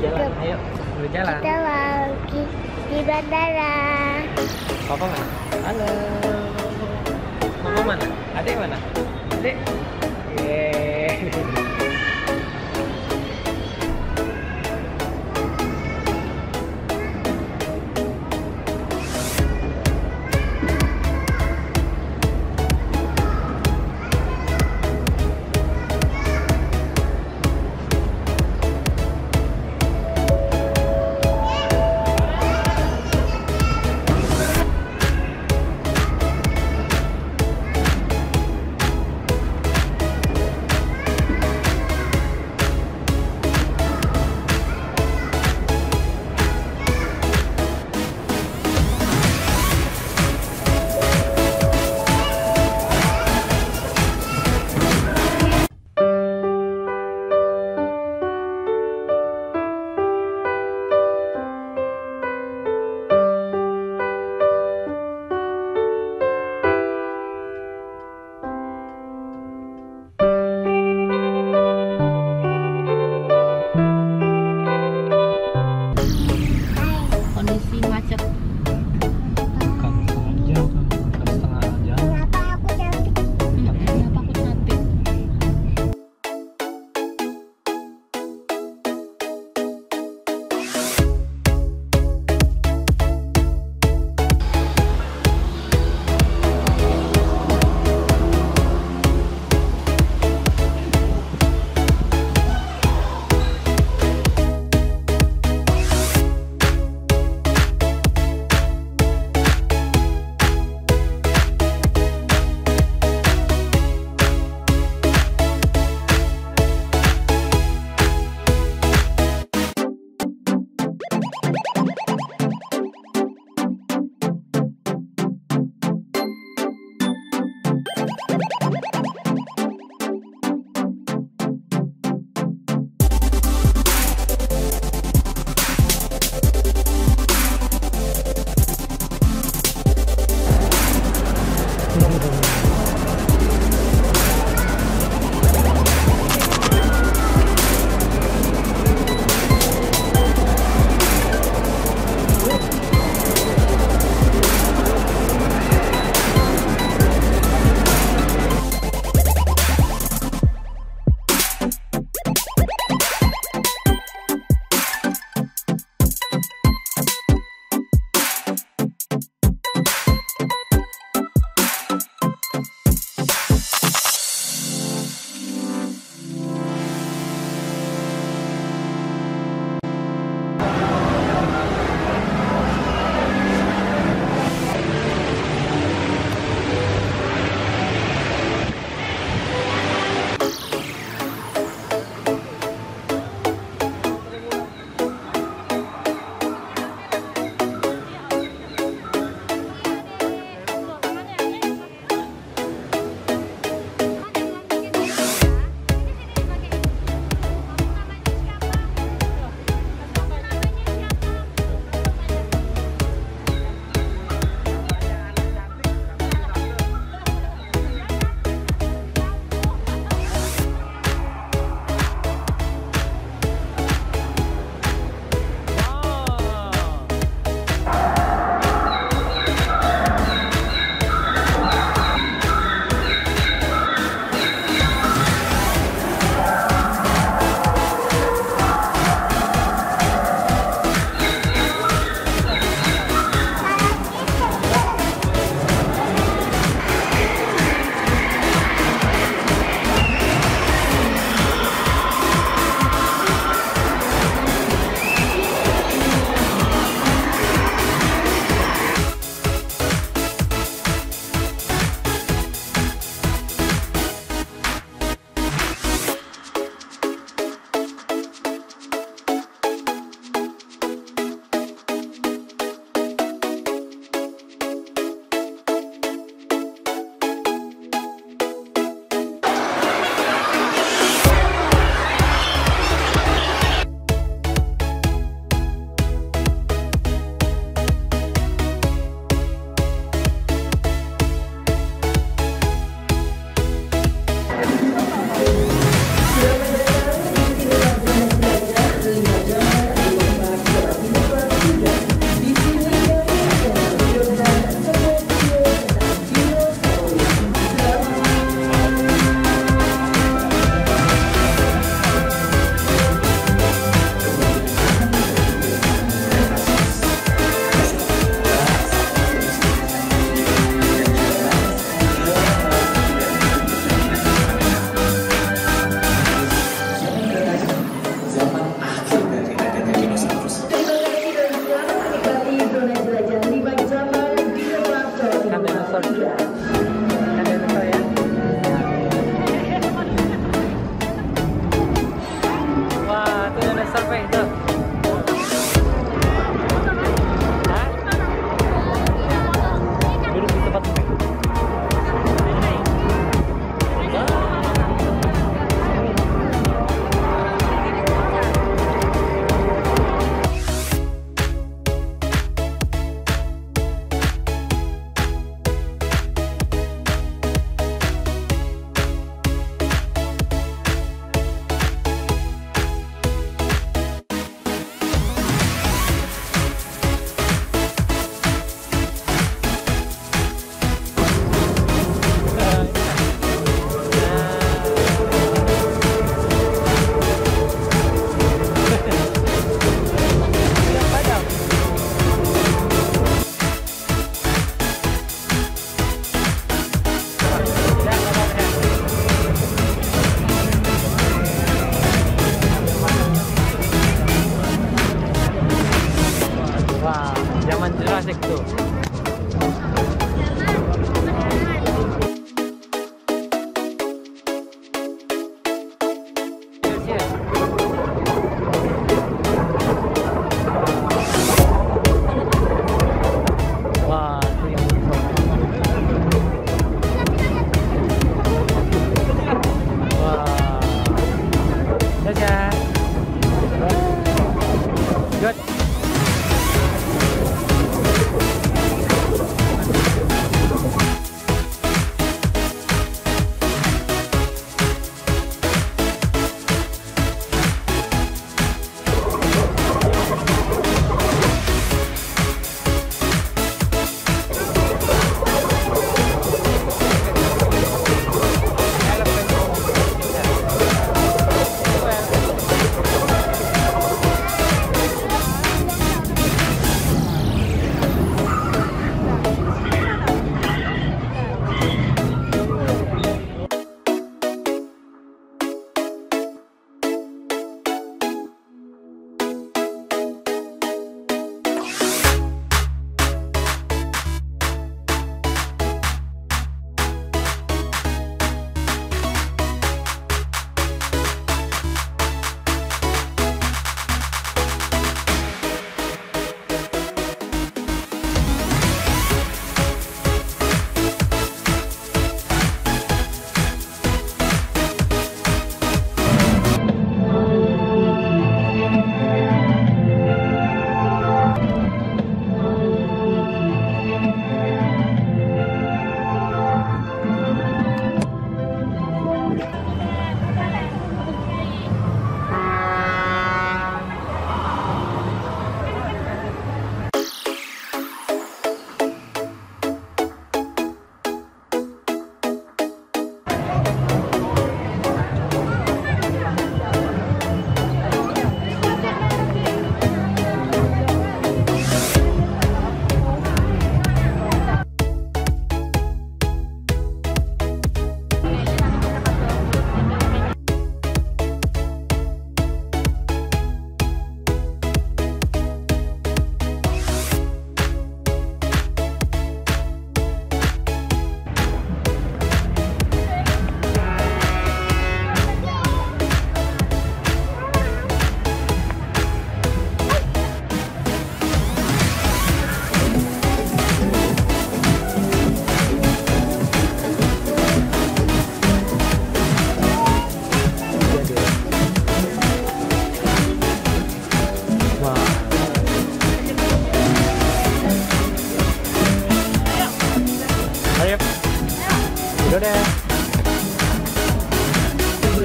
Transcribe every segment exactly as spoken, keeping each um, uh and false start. jalan, ayo berjalan. Kita lagi di bandara. Papa mana? Halo. Mama mana? Adik mana? Adik. Yeay.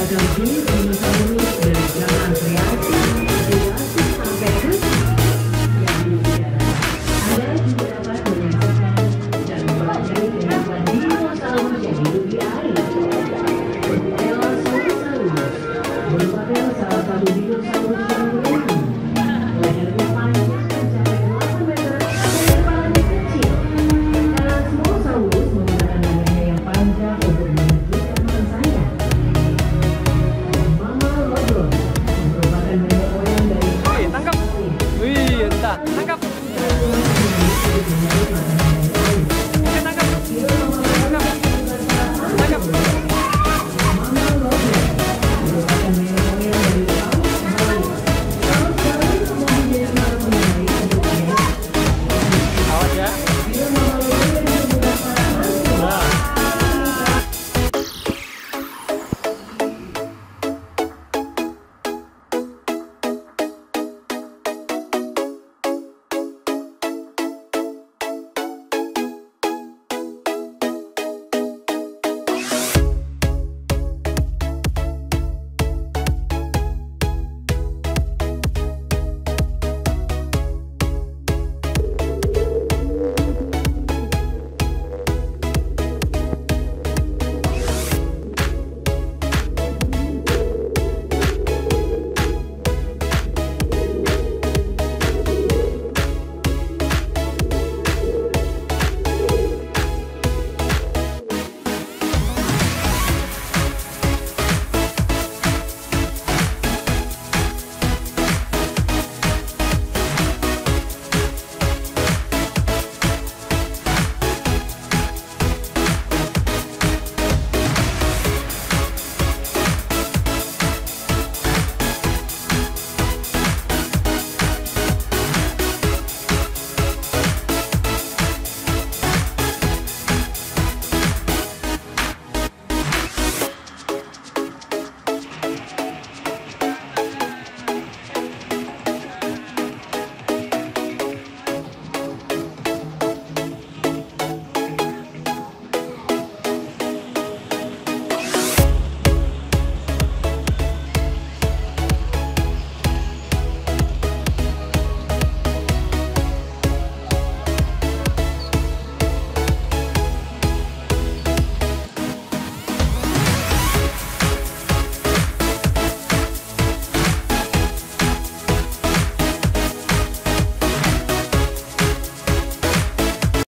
la canción con los alumnos de la Madre Arte, Gracias.